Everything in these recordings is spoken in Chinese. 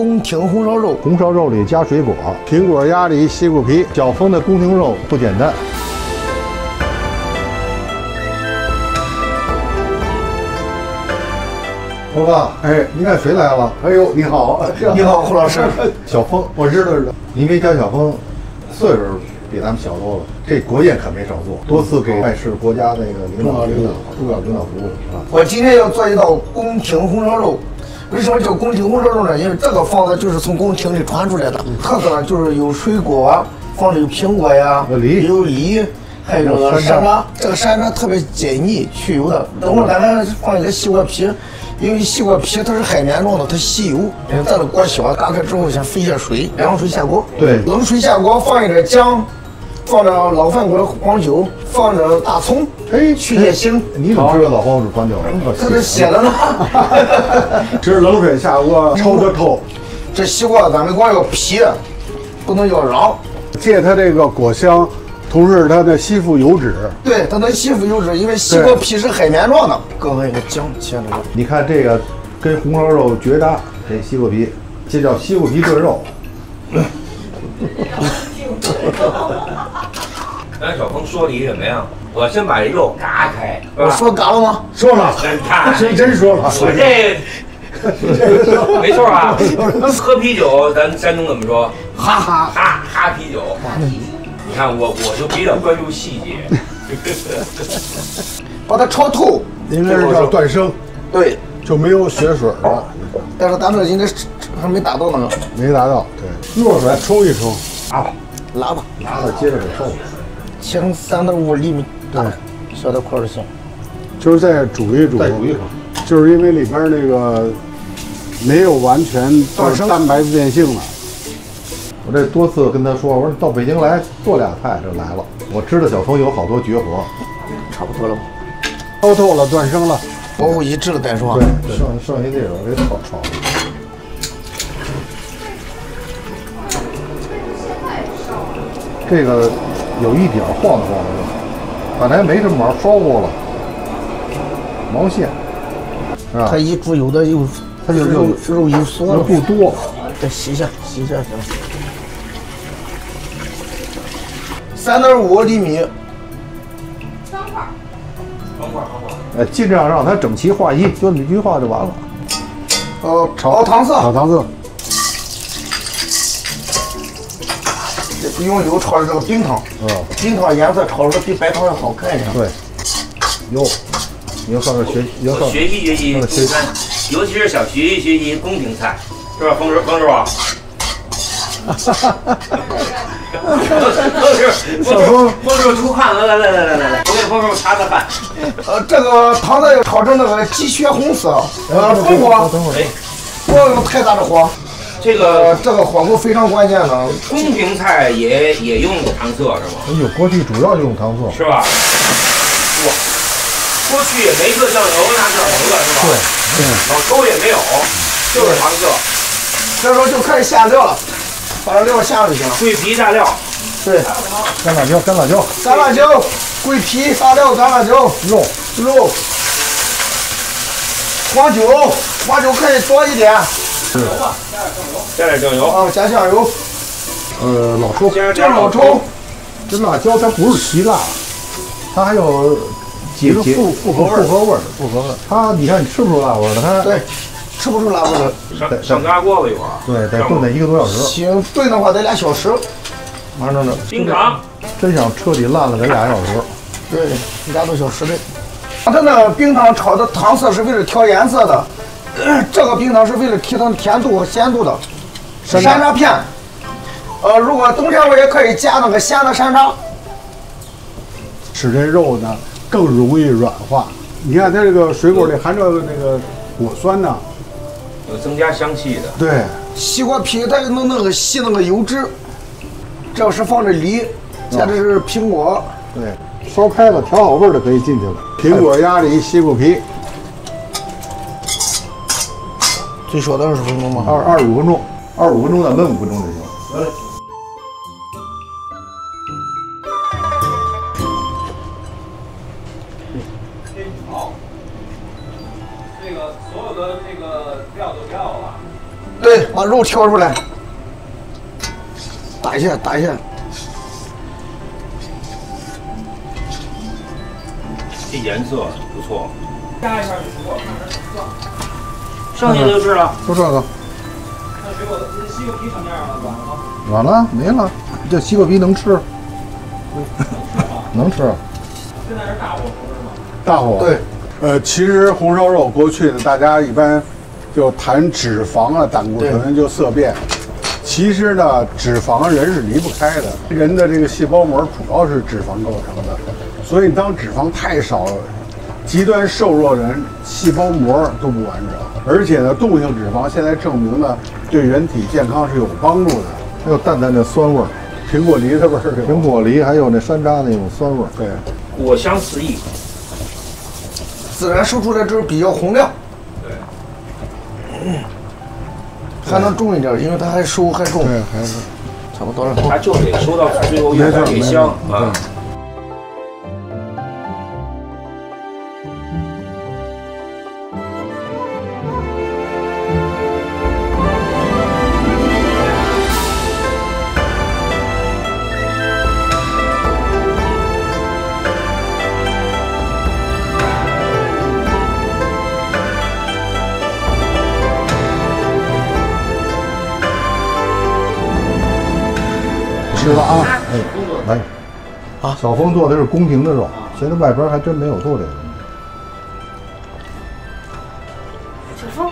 宫廷红烧肉，红烧肉里加水果，苹果、鸭梨、西瓜皮。小峰的宫廷肉不简单。 猴哥，哎，你看谁来了？哎呦，你好，你好，胡老师。小峰，我知道。您别瞧小峰，岁数比咱们小多了，这国宴可没少做，多次给外事国家那个重要领导服务啊。我今天要做一道宫廷红烧肉，为什么叫宫廷红烧肉呢？因为这个方子就是从宫廷里传出来的，特色呢就是有水果，放着有苹果呀，有梨。 还有这个山楂，这个山楂特别解腻去油的。等会儿咱还放一个西瓜皮，因为西瓜皮它是海绵状的，它吸油。咱的锅小，打开之后先飞下水，凉水下锅。对，冷水下锅，放一点姜，放着老饭骨的黄酒，放着大葱，哎，去点腥。你怎么知道老饭骨黄酒？它这写了呢。这是冷水下锅，焯个透。这西瓜咱们光要皮，不能要瓤，借它这个果香。 同时，它的吸附油脂，对，它能吸附油脂，因为西瓜皮是海绵状的。各位，这姜切了，你看这个跟红烧肉绝搭，这西瓜皮，这叫西瓜皮炖肉。咱小峰说你怎么样？我先把肉嘎开。我说嘎了吗？说了。你看，谁真说了？我这。 没错啊，喝啤酒，咱山东怎么说？哈哈哈哈啤酒。你看我就比较关注细节，把它焯透，应该是叫断生，对，就没有血水了。但是咱们应该还没达到呢，没达到。对，落出来冲一冲，拉吧，接着给收，切成3到5厘米大小的块就行。就是再煮一煮，就是因为里边那个。 没有完全就是蛋白质变性了。我这多次跟他说，我说到北京来做俩菜，这来了。我知道小峰有好多绝活，差不多了吧？焯透了，断生了，保护一致了再说。对，剩下这个我给炒。这个有一点晃晃的，本来没这么毛，烧过了，毛线是吧？它一出油的又。 它就肉一缩了，不多，再洗一下行。3.5厘米，方块。尽量让它整齐划一，就你一句话就完了。炒糖色，用油炒的这个冰糖，冰糖颜色炒的比白糖要好看一点。对，哟，你要上这学习。 尤其是想学习学习宫廷菜，是吧，冯师傅？冯师傅出汗了，来，我给冯师傅擦擦汗。这个糖菜要炒成那个鸡血红色，中火，不要用太大的火。这个火候非常关键的。宫廷菜也用糖色是吗？哎呦，过去主要用糖色，是吧？哇，过去也没搁酱油，拿酱油了是吧？对。 沟也没有，就是糖色。这时候就开始下料了，把这料下就行了。桂皮大料，对，干辣椒，桂皮大料，干辣椒，肉，花酒可以多一点。油吧，加点酱油啊，加酱油。老抽，这辣椒它不是提辣，它还有。 其实复合味儿，它你看你吃不出辣味儿了，它对，吃不出辣味儿了。上嘎锅了一会儿，对，得炖得1个多小时。行，炖的话得2小时。完了呢，冰糖，真想彻底烂了得2小时。对，2多小时的。它那冰糖炒的糖色是为了调颜色的，这个冰糖是为了提升甜度和鲜度的。山楂片，如果冬天我也可以加那个鲜的山楂，使这肉呢。 更容易软化。你看它这个水果里含着那个果酸呢，有增加香气的。对，西瓜皮它弄那个吸那个油脂，这要是放着梨，加的是苹果。对，烧开了调好味儿的可以进去了。苹果、鸭梨、西瓜皮，最少的20分钟吧。25分钟，25分钟再焖5分钟就行。嗯把肉挑出来，打一下，打一下。这颜色不错，加一下就不错，剩下就是了，就这个。那水果的西瓜皮什么样了？软了吗？软了，没了。这西瓜皮能吃？能吃。现在是大火是吗？大火。对。其实红烧肉过去呢，大家一般就谈脂肪啊、胆固醇就色变。其实呢，脂肪人是离不开的，人的这个细胞膜主要是脂肪构成的，所以当脂肪太少了，极端瘦弱的人细胞膜都不完整。而且呢，动性脂肪现在证明呢，对人体健康是有帮助的。还有淡淡的酸味，苹果梨的味儿，苹果梨还有那山楂那种酸味，对，果香四溢。 自然收出来汁比较红亮，对，还能重一点，因为它还收还重，对，还是差不多了。它就得收到最后越来越香啊。啊，哎，来，啊，小峰做的是宫廷的肉，其实外边还真没有做这个东西。小峰，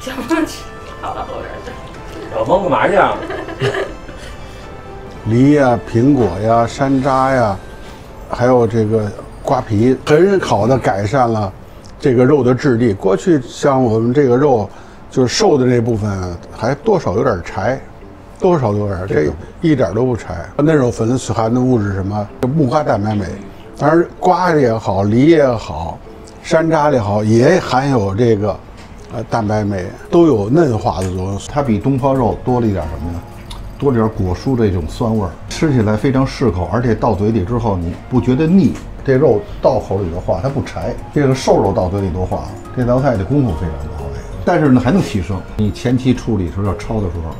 小峰去跑到后边去。小峰干嘛去啊？梨呀、苹果呀、山楂呀，还有这个瓜皮，很好的改善了这个肉的质地。过去像我们这个肉，就是瘦的这部分，还多少有点柴。 多少有点，这一点都不柴。嫩肉粉含的物质什么？木瓜蛋白酶。当然，瓜也好，梨也好，山楂也好，也含有这个，蛋白酶，都有嫩化的作用。它比东坡肉多了一点什么呢？多了点果蔬这种酸味，吃起来非常适口，而且到嘴里之后你不觉得腻。这肉到口里的话，它不柴。这个瘦肉到嘴里多化，这道菜的功夫非常到位。但是呢，还能提升。你前期处理时候要焯的时候。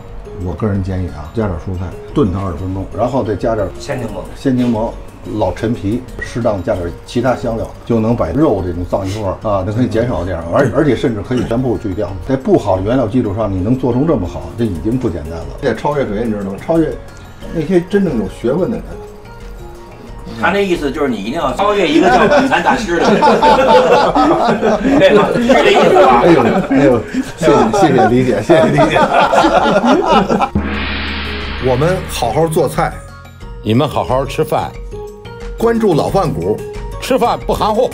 我个人建议啊，加点蔬菜炖它20分钟，然后再加点鲜柠檬、老陈皮，适当加点其他香料，就能把肉这种脏气味啊，它可以减少点，而且甚至可以全部去掉。在不好的原料基础上，你能做成这么好，这已经不简单了。这超越谁，你知道吗？超越那些真正有学问的人。他那意思就是你一定要超越一个叫反餐大师的，对吗？是这意思吧？哎呦，谢谢理解，谢谢理解。我们好好做菜，你们好好吃饭，关注老饭骨，吃饭不含糊。